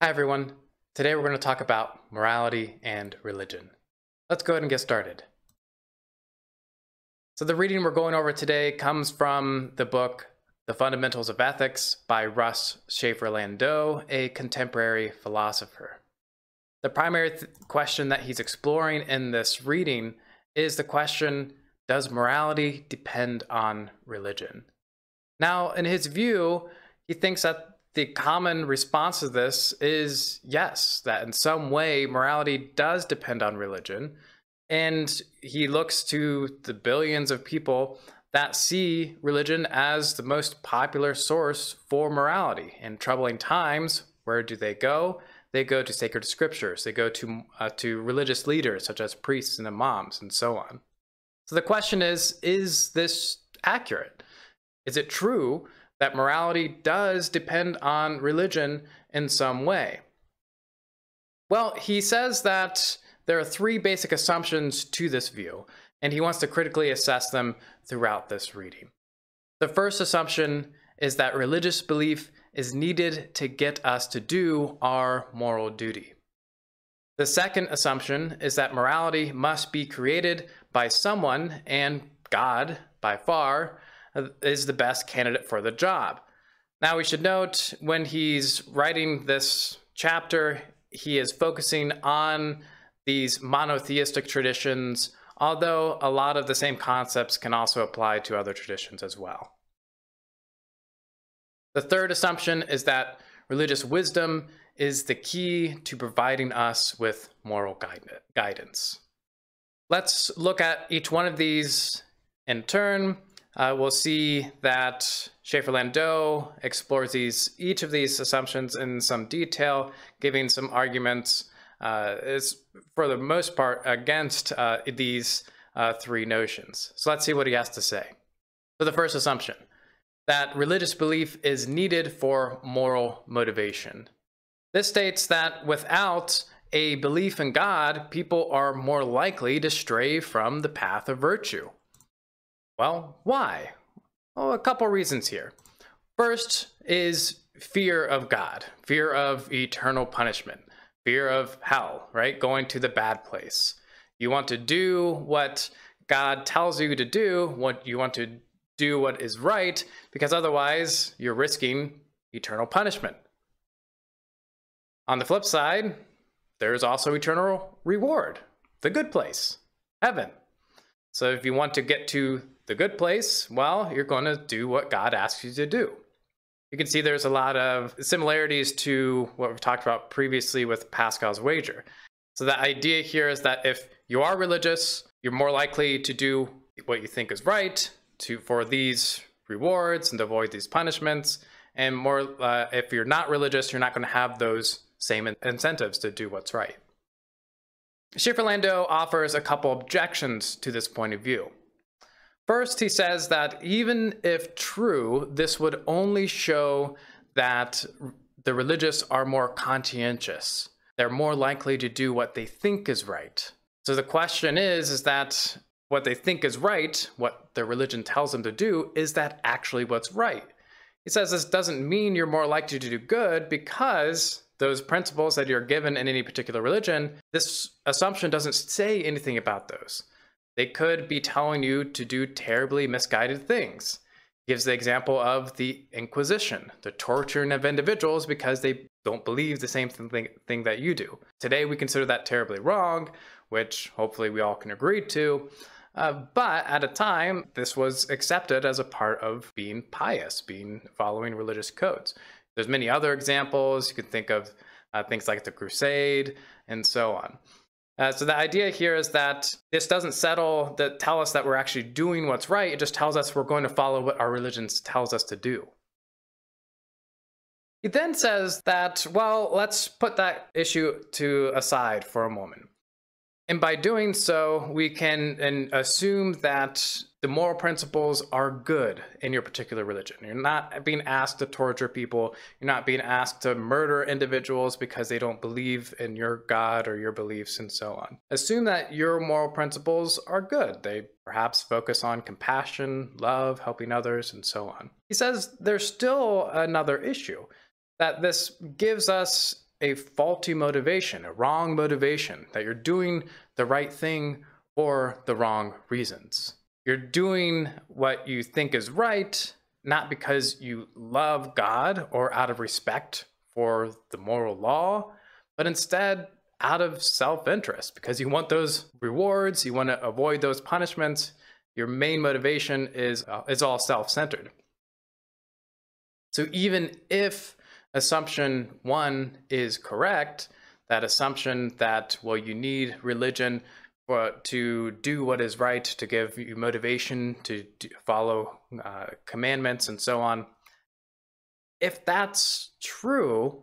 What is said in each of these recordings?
Hi everyone, today we're going to talk about morality and religion. Let's go ahead and get started. So the reading we're going over today comes from the book, The Fundamentals of Ethics by Russ Shafer-Landau, a contemporary philosopher. The primary question that he's exploring in this reading is the question, does morality depend on religion? Now, in his view, he thinks that the common response to this is yes, that in some way morality does depend on religion. And he looks to the billions of people that see religion as the most popular source for morality. In troubling times, where do they go? They go to sacred scriptures. They go to religious leaders such as priests and imams and so on. So the question is this accurate? Is it true that morality does depend on religion in some way? Well, he says that there are three basic assumptions to this view, and he wants to critically assess them throughout this reading. The first assumption is that religious belief is needed to get us to do our moral duty. The second assumption is that morality must be created by someone, and God, by far, is the best candidate for the job. Now we should note, when he's writing this chapter, he is focusing on these monotheistic traditions, although a lot of the same concepts can also apply to other traditions as well. The third assumption is that religious wisdom is the key to providing us with moral guidance. Let's look at each one of these in turn. We'll see that Shafer-Landau explores each of these assumptions in some detail, giving some arguments, is for the most part against these three notions. So let's see what he has to say. So the first assumption, that religious belief is needed for moral motivation. This states that without a belief in God, people are more likely to stray from the path of virtue. Well, why? Well, a couple reasons here. First is fear of God, fear of eternal punishment, fear of hell, right? Going to the bad place. You want to do what God tells you to do, what is right, because otherwise you're risking eternal punishment. On the flip side, there's also eternal reward, the good place, heaven. So if you want to get to the good place, well, you're going to do what God asks you to do. You can see there's a lot of similarities to what we've talked about previously with Pascal's wager. So the idea here is that if you are religious, you're more likely to do what you think is right for these rewards and to avoid these punishments. And more, if you're not religious, you're not going to have those same incentives to do what's right. Shafer-Landau offers a couple objections to this point of view. First, he says that even if true, this would only show that the religious are more conscientious. They're more likely to do what they think is right. So the question is that what they think is right, what their religion tells them to do, is that actually what's right? He says this doesn't mean you're more likely to do good because those principles that you're given in any particular religion, this assumption doesn't say anything about those. They could be telling you to do terribly misguided things. It gives the example of the Inquisition, the torturing of individuals because they don't believe the same thing that you do. Today we consider that terribly wrong, which hopefully we all can agree to, but at a time this was accepted as a part of being pious, following religious codes. There's many other examples. You could think of things like the Crusade and so on. So the idea here is that this doesn't tell us that we're actually doing what's right. It just tells us we're going to follow what our religion tells us to do. He then says that, well, let's put that issue aside for a moment. And by doing so, we can assume that the moral principles are good in your particular religion. You're not being asked to torture people. You're not being asked to murder individuals because they don't believe in your God or your beliefs and so on. Assume that your moral principles are good. They perhaps focus on compassion, love, helping others, and so on. He says there's still another issue, that this gives us a faulty motivation, a wrong motivation, that you're doing the right thing for the wrong reasons. You're doing what you think is right, not because you love God or out of respect for the moral law, but instead out of self-interest, because you want those rewards, you want to avoid those punishments. Your main motivation is all self-centered. So even if assumption one is correct, that assumption that, well, you need religion to do what is right, to give you motivation to follow commandments and so on, if that's true,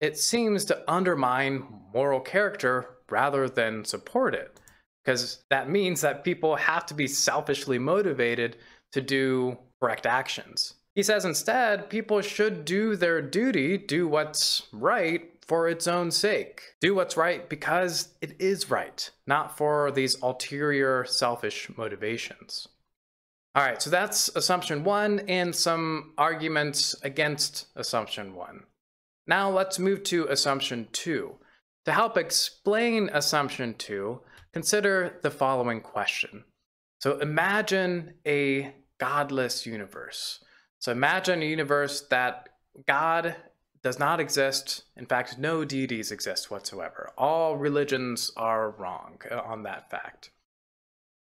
it seems to undermine moral character rather than support it, because that means that people have to be selfishly motivated to do correct actions. He says instead, people should do their duty, do what's right for its own sake. Do what's right because it is right, not for these ulterior selfish motivations. All right, so that's assumption one and some arguments against assumption one. Now let's move to assumption two. To help explain assumption two, consider the following question. So imagine a godless universe. So imagine a universe that God does not exist. In fact, no deities exist whatsoever. All religions are wrong on that fact.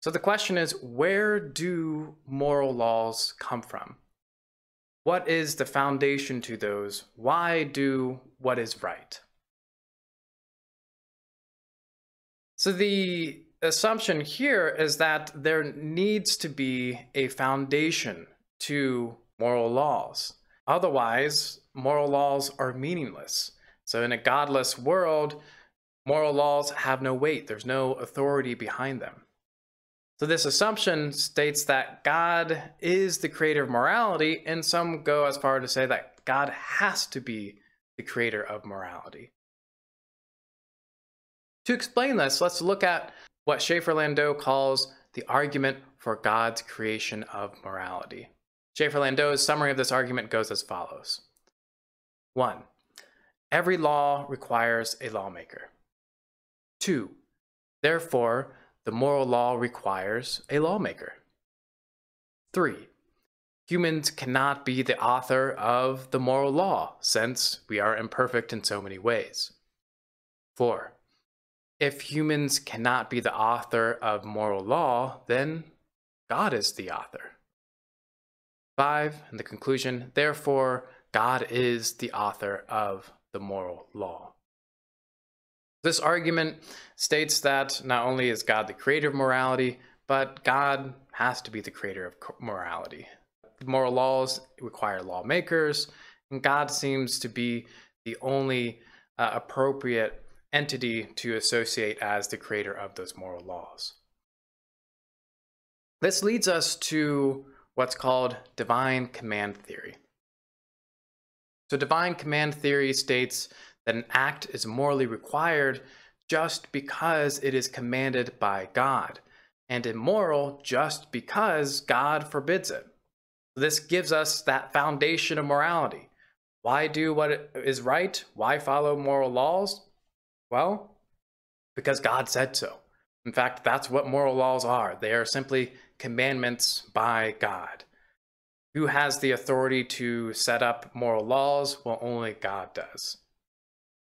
So the question is, where do moral laws come from? What is the foundation to those? Why do what is right? So the assumption here is that there needs to be a foundation to moral laws. Otherwise, moral laws are meaningless. So in a godless world, moral laws have no weight. There's no authority behind them. So this assumption states that God is the creator of morality, and some go as far to say that God has to be the creator of morality. To explain this, let's look at what Shafer-Landau calls the argument for God's creation of morality. Shafer-Landau's summary of this argument goes as follows. 1. Every law requires a lawmaker. 2. Therefore, the moral law requires a lawmaker. 3. Humans cannot be the author of the moral law, since we are imperfect in so many ways. 4. If humans cannot be the author of moral law, then God is the author. 5. And the conclusion, therefore, God is the author of the moral law. This argument states that not only is God the creator of morality, but God has to be the creator of morality. Moral laws require lawmakers, and God seems to be the only appropriate entity to associate as the creator of those moral laws. This leads us to what's called divine command theory. So divine command theory states that an act is morally required just because it is commanded by God, and immoral just because God forbids it. This gives us that foundation of morality. Why do what is right? Why follow moral laws? Well, because God said so. In fact, that's what moral laws are. They are simply commandments by God. Who has the authority to set up moral laws? Well, only God does.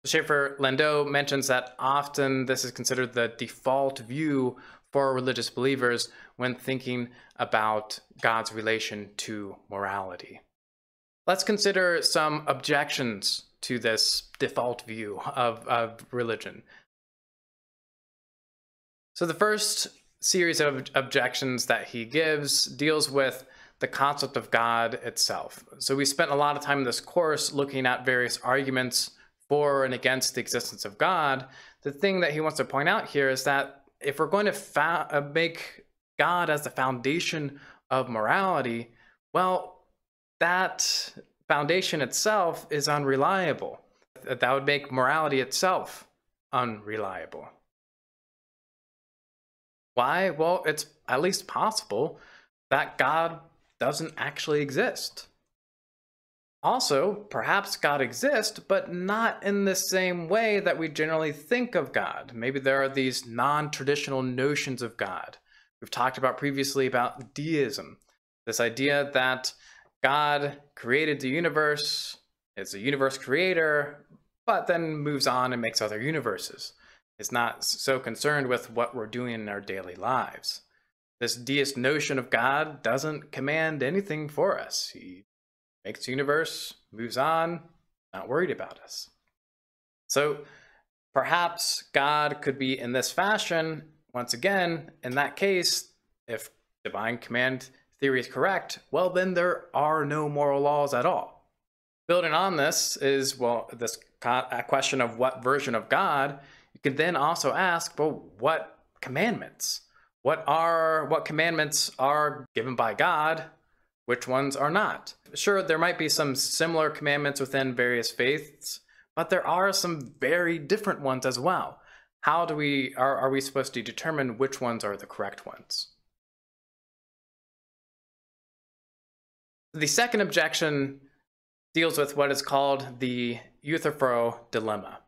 Shafer-Landau mentions that often this is considered the default view for religious believers when thinking about God's relation to morality. Let's consider some objections to this default view of religion. So the first series of objections that he gives deals with the concept of God itself. So we spent a lot of time in this course looking at various arguments for and against the existence of God. The thing that he wants to point out here is that if we're going to make God as the foundation of morality, well, that foundation itself is unreliable. That would make morality itself unreliable. Why? Well, it's at least possible that God doesn't actually exist. Also, perhaps God exists, but not in the same way that we generally think of God. Maybe there are these non-traditional notions of God. We've talked about previously about deism, this idea that God created the universe, is a universe creator, but then moves on and makes other universes. It's not so concerned with what we're doing in our daily lives. This deist notion of God doesn't command anything for us. He makes the universe, moves on, not worried about us. So perhaps God could be in this fashion. Once again, in that case, if divine command theory is correct, well, then there are no moral laws at all. Building on this is, well, this question of what version of God, you can then also ask, well, what commandments? What commandments are given by God? Which ones are not? Sure, there might be some similar commandments within various faiths, but there are some very different ones as well. How do we, are we supposed to determine which ones are the correct ones? The second objection deals with what is called the Euthyphro Dilemma.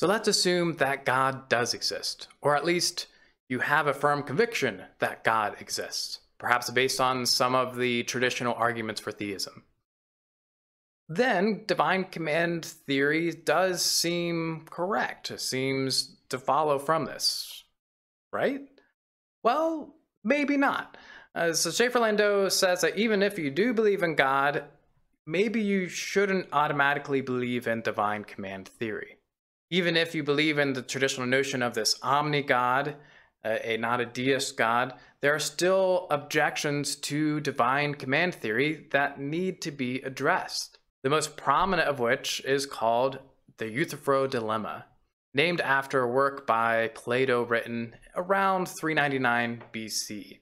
So let's assume that God does exist, or at least you have a firm conviction that God exists, perhaps based on some of the traditional arguments for theism. Then divine command theory does seem correct. It seems to follow from this, right? Well, maybe not. So Shafer-Landau says that even if you do believe in God, maybe you shouldn't automatically believe in divine command theory. Even if you believe in the traditional notion of this omni-God, not a deist God, there are still objections to divine command theory that need to be addressed. The most prominent of which is called the Euthyphro Dilemma, named after a work by Plato written around 399 BC.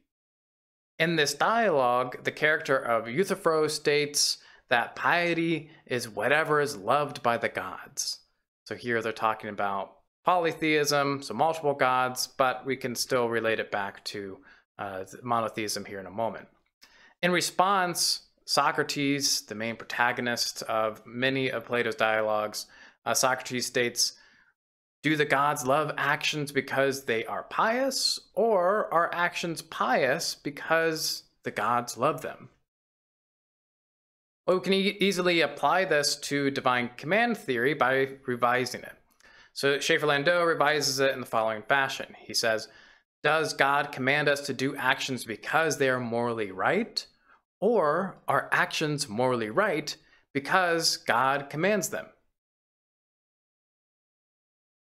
In this dialogue, the character of Euthyphro states that piety is whatever is loved by the gods. So here they're talking about polytheism, so multiple gods, but we can still relate it back to monotheism here in a moment. In response, Socrates, the main protagonist of many of Plato's dialogues, Socrates states, "Do the gods love actions because they are pious, or are actions pious because the gods love them?" Well, we can easily apply this to divine command theory by revising it. So Shafer-Landau revises it in the following fashion. He says, does God command us to do actions because they are morally right, or are actions morally right because God commands them?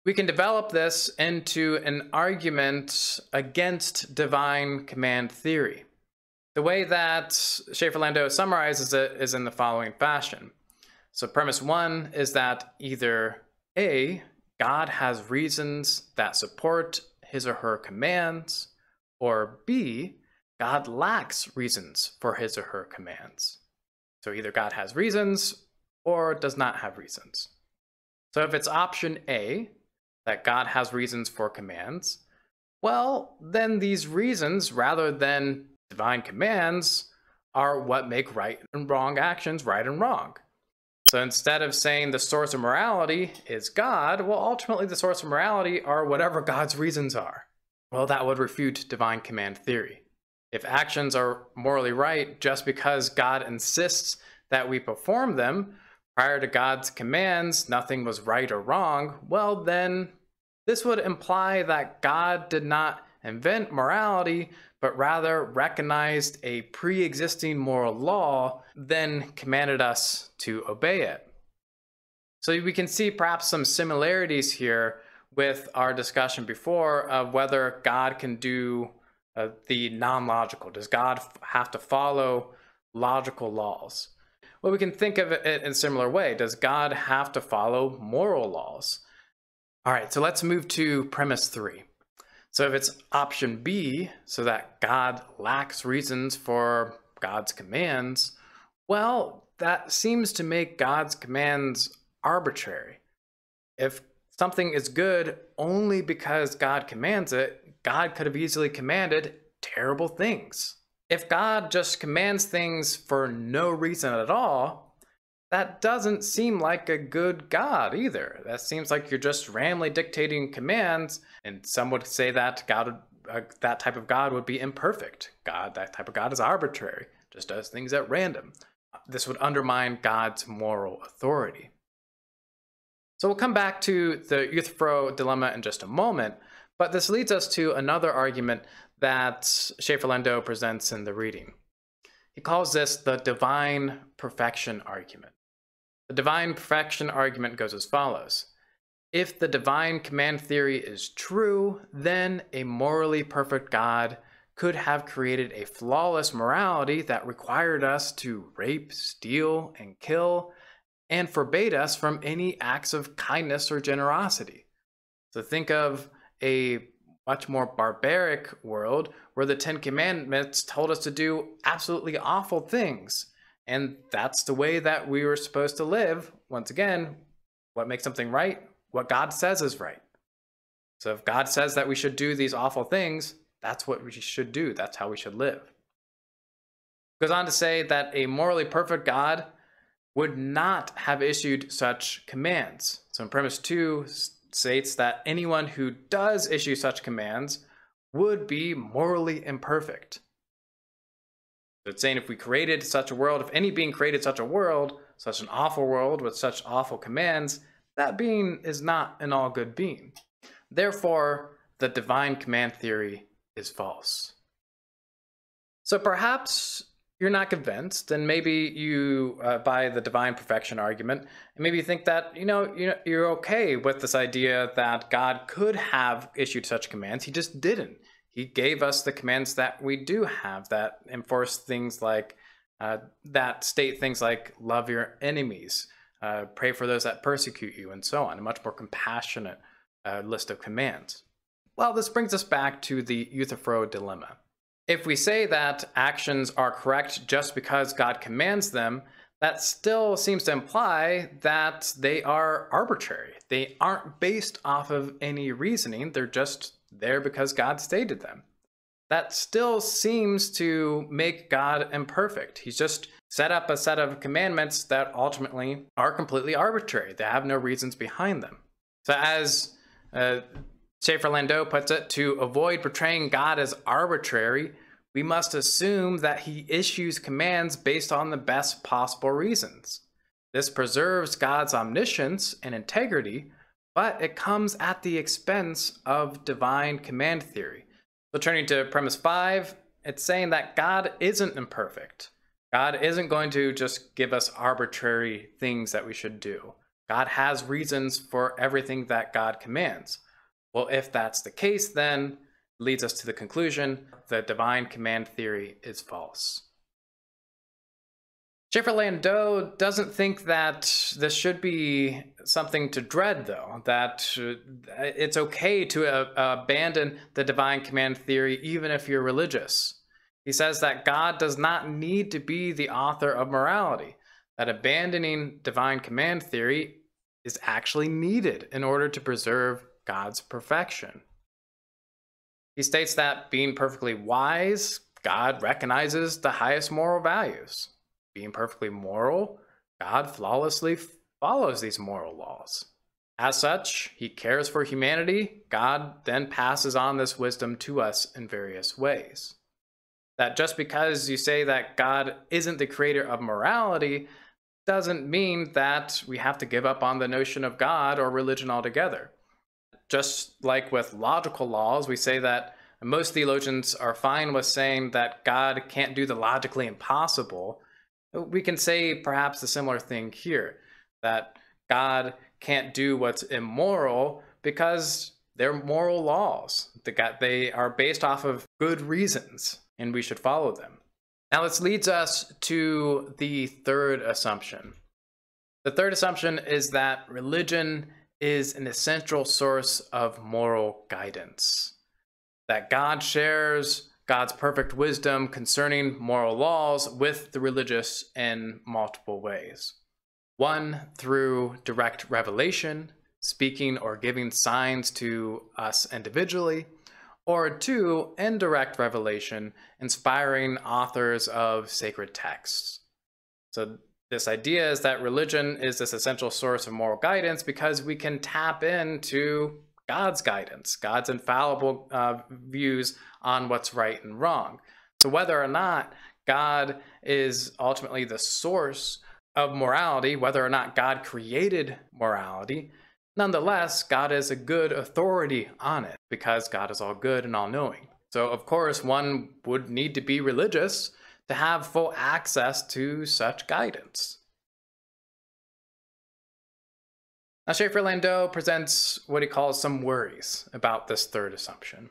We can develop this into an argument against divine command theory. The way that Shafer-Landau summarizes it is in the following fashion. So premise one is that either A, God has reasons that support his or her commands, or B, God lacks reasons for his or her commands. So either God has reasons or does not have reasons. So if it's option A, that God has reasons for commands, well, then these reasons, rather than divine commands, are what make right and wrong actions right and wrong. So instead of saying the source of morality is God, well, ultimately the source of morality are whatever God's reasons are. Well, that would refute divine command theory. If actions are morally right just because God insists that we perform them, prior to God's commands, nothing was right or wrong, well then, this would imply that God did not invent morality, but rather recognized a pre-existing moral law, then commanded us to obey it. So we can see perhaps some similarities here with our discussion before of whether God can do the non-logical. Does God have to follow logical laws? Well, we can think of it in a similar way. Does God have to follow moral laws? All right, so let's move to premise three. So if it's option B, so that God lacks reasons for God's commands, well, that seems to make God's commands arbitrary. If something is good only because God commands it, God could have easily commanded terrible things. If God just commands things for no reason at all, That doesn't seem like a good God either. That seems like you're just randomly dictating commands, and some would say that God, that type of God would be imperfect. God, that type of God is arbitrary, just does things at random. This would undermine God's moral authority. So we'll come back to the Euthyphro dilemma in just a moment, but this leads us to another argument that Shafer-Landau presents in the reading. He calls this the divine perfection argument. The divine perfection argument goes as follows. If the divine command theory is true, then a morally perfect God could have created a flawless morality that required us to rape, steal, and kill, and forbade us from any acts of kindness or generosity. So think of a much more barbaric world where the Ten Commandments told us to do absolutely awful things. And that's the way that we were supposed to live. Once again, what makes something right? What God says is right. So if God says that we should do these awful things, that's what we should do. That's how we should live. It goes on to say that a morally perfect God would not have issued such commands. So in premise 2 states that anyone who does issue such commands would be morally imperfect. So it's saying if we created such a world, if any being created such a world, such an awful world with such awful commands, that being is not an all good being. Therefore, the divine command theory is false. So perhaps you're not convinced, and maybe you buy the divine perfection argument, and maybe you think that, you're okay with this idea that God could have issued such commands. He just didn't. He gave us the commands that we do have that enforce things like, that state things like love your enemies, pray for those that persecute you, and so on. A much more compassionate list of commands. Well, this brings us back to the Euthyphro dilemma. If we say that actions are correct just because God commands them, that still seems to imply that they are arbitrary. They aren't based off of any reasoning. They're just there because God stated them. That still seems to make God imperfect. He's just set up a set of commandments that ultimately are completely arbitrary. They have no reasons behind them. So as Shafer-Landau puts it, to avoid portraying God as arbitrary, we must assume that he issues commands based on the best possible reasons. This preserves God's omniscience and integrity, but it comes at the expense of divine command theory. So turning to premise 5, it's saying that God isn't imperfect. God isn't going to just give us arbitrary things that we should do. God has reasons for everything that God commands. Well, if that's the case, then it leads us to the conclusion the divine command theory is false. Shafer-Landau doesn't think that this should be something to dread, though, that it's okay to abandon the divine command theory even if you're religious. He says that God does not need to be the author of morality, that abandoning divine command theory is actually needed in order to preserve God's perfection. He states that being perfectly wise, God recognizes the highest moral values. Being perfectly moral, God flawlessly follows these moral laws. As such, he cares for humanity. God then passes on this wisdom to us in various ways. That just because you say that God isn't the creator of morality doesn't mean that we have to give up on the notion of God or religion altogether. Just like with logical laws, we say that most theologians are fine with saying that God can't do the logically impossible. We can say perhaps a similar thing here, that God can't do what's immoral because they're moral laws. They are based off of good reasons, and we should follow them. Now this leads us to the third assumption. The third assumption is that religion is an essential source of moral guidance, that God shares God's perfect wisdom concerning moral laws with the religious in multiple ways. One, through direct revelation, speaking or giving signs to us individually, or two, indirect revelation, inspiring authors of sacred texts. So This idea is that religion is this essential source of moral guidance because we can tap into God's guidance, God's infallible views on what's right and wrong. So whether or not God is ultimately the source of morality, whether or not God created morality, nonetheless, God is a good authority on it because God is all good and all knowing. So of course, one would need to be religious to have full access to such guidance. Now, Shafer-Landau presents what he calls some worries about this third assumption.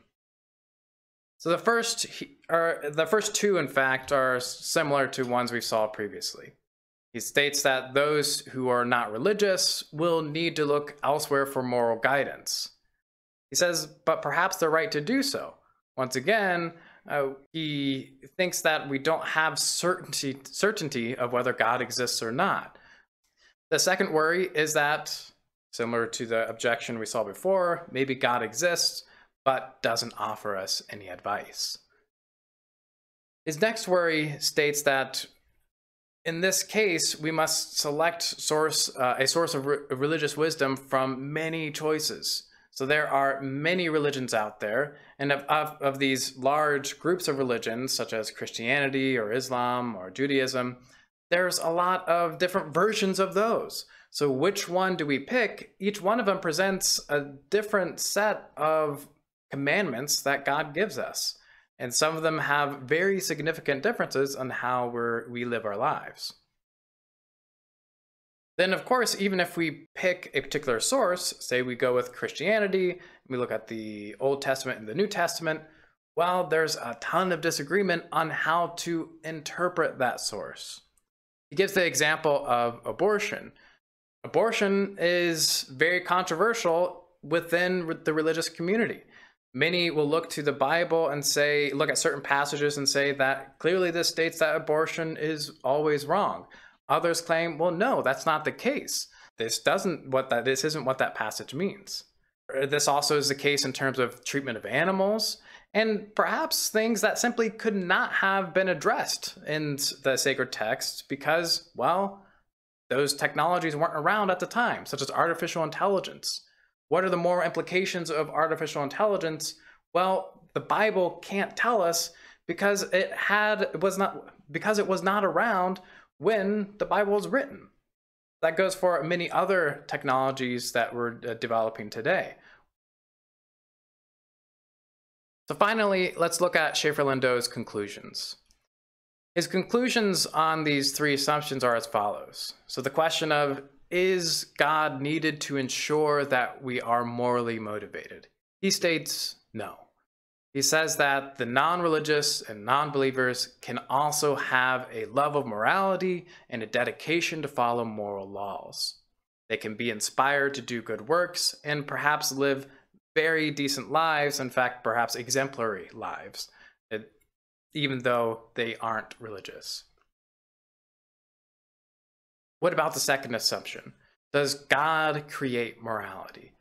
So the first two, in fact, are similar to ones we saw previously. He states that those who are not religious will need to look elsewhere for moral guidance. He says, but perhaps they're right to do so. Once again, he thinks that we don't have certainty of whether God exists or not. The second worry is that, similar to the objection we saw before, maybe God exists, but doesn't offer us any advice. His next worry states that in this case, we must select a source of religious wisdom from many choices. So there are many religions out there, and of these large groups of religions, such as Christianity or Islam or Judaism, there's a lot of different versions of those. So which one do we pick? Each one of them presents a different set of commandments that God gives us. And some of them have very significant differences on how we live our lives. Then, of course, even if we pick a particular source, say we go with Christianity, and we look at the Old Testament and the New Testament, well, there's a ton of disagreement on how to interpret that source. He gives the example of abortion. Abortion is very controversial within the religious community. Many will look to the Bible and say, look at certain passages and say that clearly this states that abortion is always wrong. Others claim, well, no, that's not the case. This isn't what that passage means. This also is the case in terms of treatment of animals and perhaps things that simply could not have been addressed in the sacred texts because, well, those technologies weren't around at the time, such as artificial intelligence. What are the moral implications of artificial intelligence? Well, the Bible can't tell us because it was not around when the Bible was written. That goes for many other technologies that we're developing today. So finally, let's look at Shafer-Landau's conclusions. His conclusions on these three assumptions are as follows. So the question of, is God needed to ensure that we are morally motivated? He states no. He says that the non-religious and non-believers can also have a love of morality and a dedication to follow moral laws. They can be inspired to do good works and perhaps live very decent lives, in fact, perhaps exemplary lives, even though they aren't religious. What about the second assumption? Does God create morality?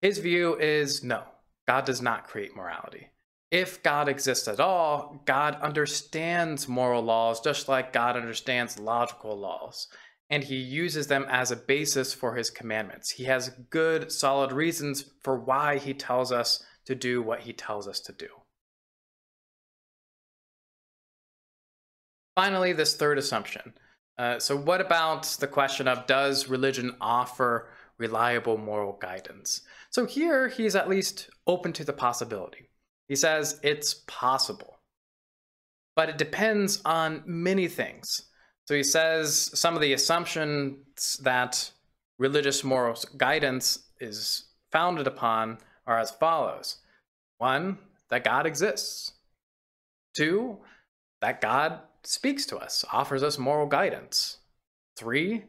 His view is no, God does not create morality. If God exists at all, God understands moral laws just like God understands logical laws, and he uses them as a basis for his commandments. He has good, solid reasons for why he tells us to do what he tells us to do. Finally, this third assumption. So what about the question of, does religion offer reliable moral guidance? So here, he's at least open to the possibility. He says it's possible, but it depends on many things. So he says some of the assumptions that religious moral guidance is founded upon are as follows. 1, that God exists. 2, that God speaks to us, offers us moral guidance. 3,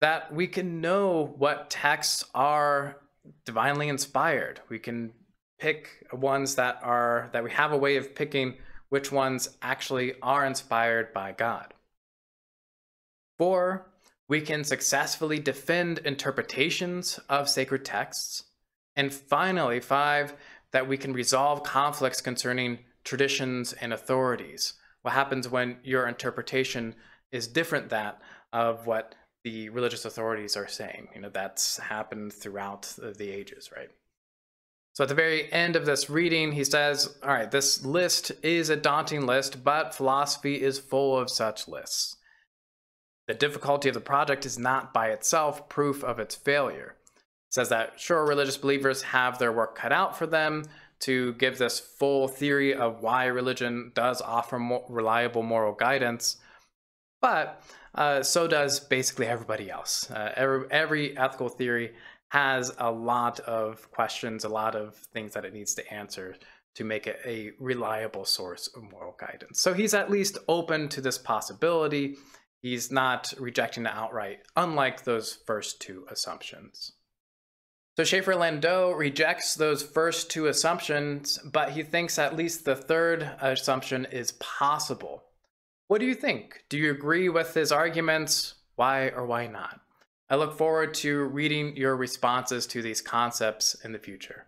that we can know what texts are divinely inspired. We can pick ones that we have a way of picking which ones actually are inspired by God. 4, we can successfully defend interpretations of sacred texts. And finally, 5, that we can resolve conflicts concerning traditions and authorities. What happens when your interpretation is different that of what the religious authorities are saying. You know, that's happened throughout the ages, right? So at the very end of this reading, he says, all right, this list is a daunting list, but philosophy is full of such lists. The difficulty of the project is not by itself proof of its failure. It says that, sure, religious believers have their work cut out for them to give this full theory of why religion does offer more reliable moral guidance, but so does basically everybody else. Every ethical theory has a lot of questions, a lot of things that it needs to answer to make it a reliable source of moral guidance. So he's at least open to this possibility. He's not rejecting it outright, unlike those first two assumptions. So Shafer-Landau rejects those first two assumptions, but he thinks at least the third assumption is possible. What do you think? Do you agree with his arguments? Why or why not? I look forward to reading your responses to these concepts in the future.